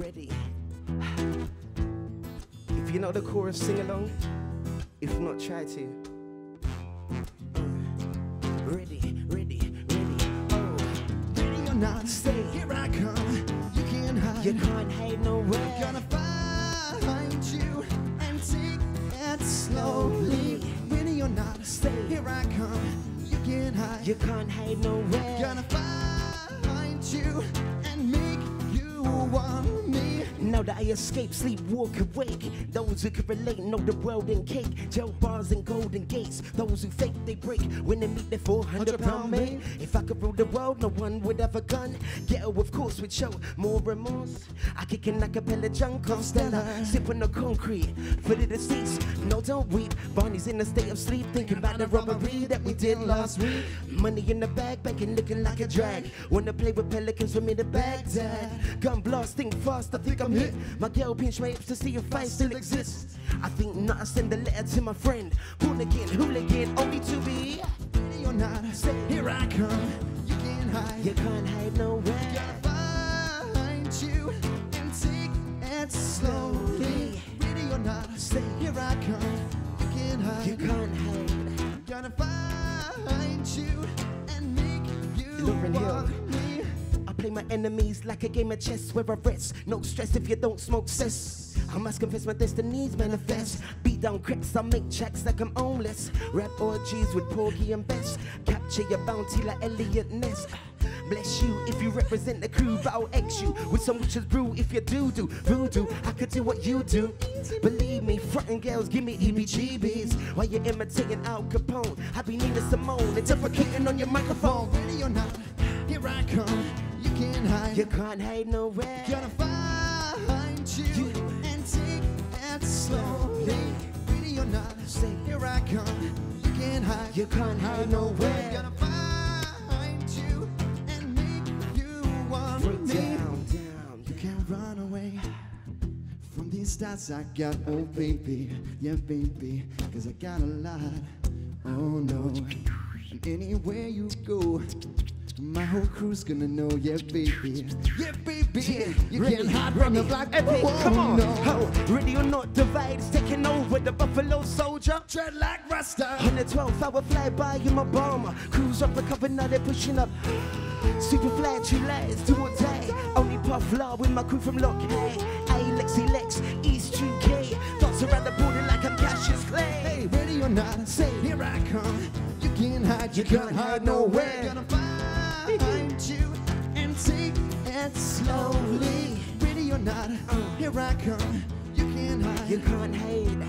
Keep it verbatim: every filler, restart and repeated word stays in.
ready. If you know the chorus, sing along. If not, try to. Ready, ready, ready. Oh, ready or not, stay. Here I come. You can't hide. You can't hide nowhere. Gonna find you and take it slowly. Ready or not, stay. Here I come. You can't hide. You can't hide nowhere. Gonna find you and make you want me. Now that I escape, sleep, walk, awake. Those who can relate know the world in cake. Gel bars and golden gates. Those who fake, they break. When they meet their four hundred pound mate. If I could rule the world, no one would have a gun. Ghetto, of course, would show more remorse. I kick an acapella junk on Stella. Sipping the concrete, foot of the seats. No, don't weep. Barney's in a state of sleep, thinking about the robbery that we did last week. Money in the bag, banking looking like a drag. Wanna play with pelicans from me to Baghdad. Gun blasting fast, I think I'm hit. My girl pinched my hips to see if I still exist. I think not, I send a letter to my friend. Hooligan, hooligan, only to be ready or not, say, here I come. You can't hide, you can't hide nowhere. Gotta find you and take it slowly. Ready or not, say, here I come. You can't hide, you can't hide. Gotta find you and make you walk. Play my enemies like a game of chess where I rest. No stress if you don't smoke cess. I must confess my destinies manifest. Beat down cracks, I make tracks like I'm homeless. Rap orgies with Porgy and Bess. Capture your bounty like Elliot Ness. Bless you if you represent the crew, but I'll X you with some witches brew if you do do voodoo. I could do what you do. Believe me, frontin' girls give me E B G B's while you're imitating Al Capone. I be Nina Simone and defecating on your microphone. Ready or not, here I come. You can't hide. You can't hide nowhere. Gonna find you, you and take it slowly. Ready or not, say, here I come. You can't hide. You can't hide nowhere. Gonna find you and make you want me. Down, down. You can't run away from these thoughts I got. Oh baby, yeah baby, 'cause I got a lot. Oh no. Anywhere you go, my whole crew's gonna know, yeah, baby. Yeah, baby. Yeah, you ready, can't hide from the block. Epic, oh, come on. No. Oh, ready or not, De'vide's taking over the Buffalo Soldier. Tread like Rasta. On the twelfth hour flyby, in my bomber. Crews off the cover, now they're pushing up. Super fly, two lights, do or die. Only puff love with my crew from Lock Hay. Hey, Lexi Lex, East U K. Thoughts around the border like I'm Cassius Clay. Hey, ready or not, say, here I come. You can't hide, you, you can't, can't hide nowhere. Gonna find you and take it slowly. Ready or not, uh, here I come. You can't hide, you can't hide.